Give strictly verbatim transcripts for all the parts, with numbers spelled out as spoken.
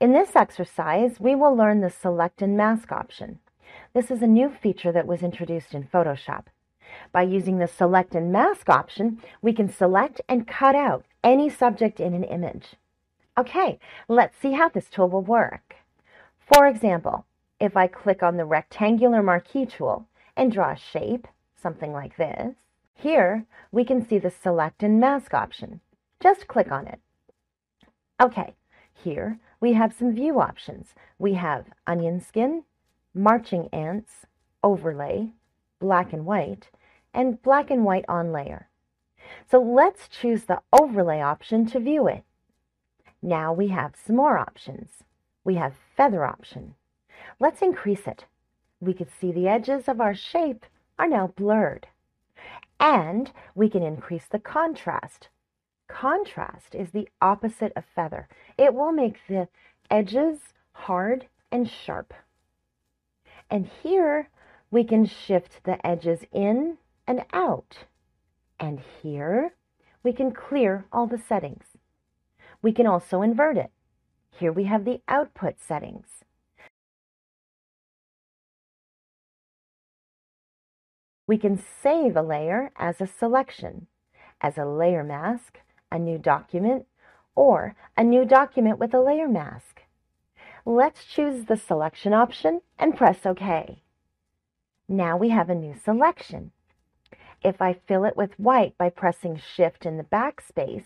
In this exercise, we will learn the Select and Mask option. This is a new feature that was introduced in Photoshop. By using the Select and Mask option, we can select and cut out any subject in an image. Okay, let's see how this tool will work. For example, if I click on the Rectangular Marquee tool and draw a shape, something like this, here we can see the Select and Mask option. Just click on it. Okay, here we have some view options. We have onion skin, marching ants, overlay, black and white, and black and white on layer. So let's choose the overlay option to view it. Now we have some more options. We have feather option. Let's increase it. We could see the edges of our shape are now blurred. And we can increase the contrast. Contrast is the opposite of feather. It will make the edges hard and sharp. And here we can shift the edges in and out. And here we can clear all the settings. We can also invert it. Here we have the output settings. We can save a layer as a selection, as a layer mask, a new document, or a new document with a layer mask. Let's choose the selection option and press OK. Now we have a new selection. If I fill it with white by pressing Shift in the backspace,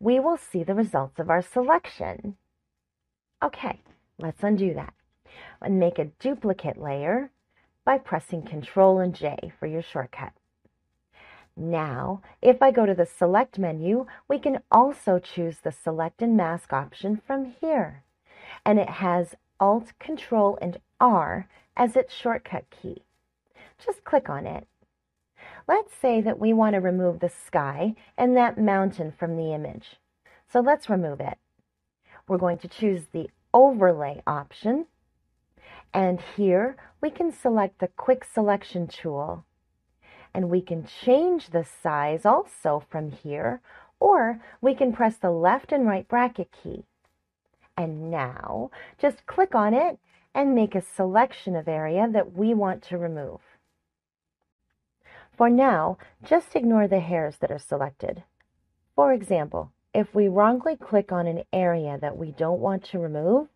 we will see the results of our selection. Okay, let's undo that and make a duplicate layer by pressing Control and J for your shortcut. Now, if I go to the Select menu, we can also choose the Select and Mask option from here. And it has Alt, Control, and R as its shortcut key. Just click on it. Let's say that we want to remove the sky and that mountain from the image. So let's remove it. We're going to choose the Overlay option. And here we can select the Quick Selection tool, and we can change the size also from here, or we can press the left and right bracket key. And now just click on it and make a selection of area that we want to remove. For now, just ignore the hairs that are selected. For example, if we wrongly click on an area that we don't want to remove,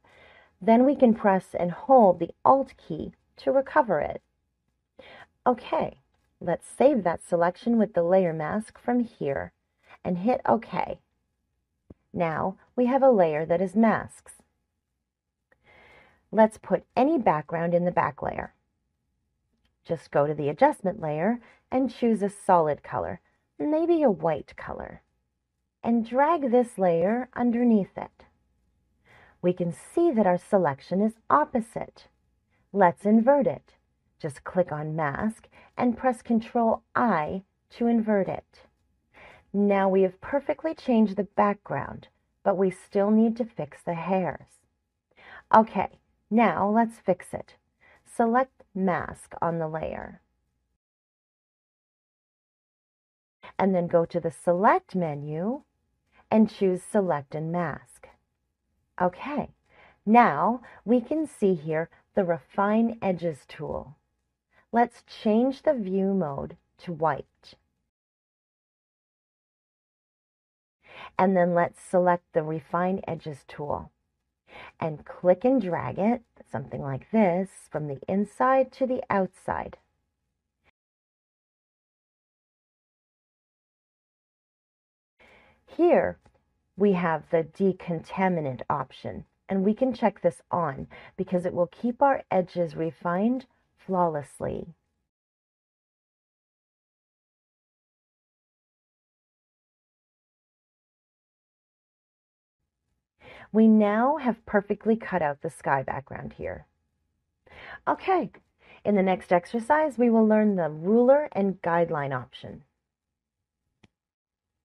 then we can press and hold the Alt key to recover it. Okay, let's save that selection with the layer mask from here and hit OK. Now we have a layer that is masks. Let's put any background in the back layer. Just go to the adjustment layer and choose a solid color, maybe a white color, and drag this layer underneath it. We can see that our selection is opposite. Let's invert it. Just click on Mask and press Control I to invert it. Now we have perfectly changed the background, but we still need to fix the hairs. Okay, now let's fix it. Select Mask on the layer. And then go to the Select menu and choose Select and Mask. Okay, now we can see here the Refine Edges tool. Let's change the view mode to white. And then let's select the Refine Edges tool and click and drag it, something like this, from the inside to the outside. Here, we have the Decontaminate option, and we can check this on because it will keep our edges refined flawlessly. We now have perfectly cut out the sky background here. Okay, in the next exercise, we will learn the Ruler and Guideline option.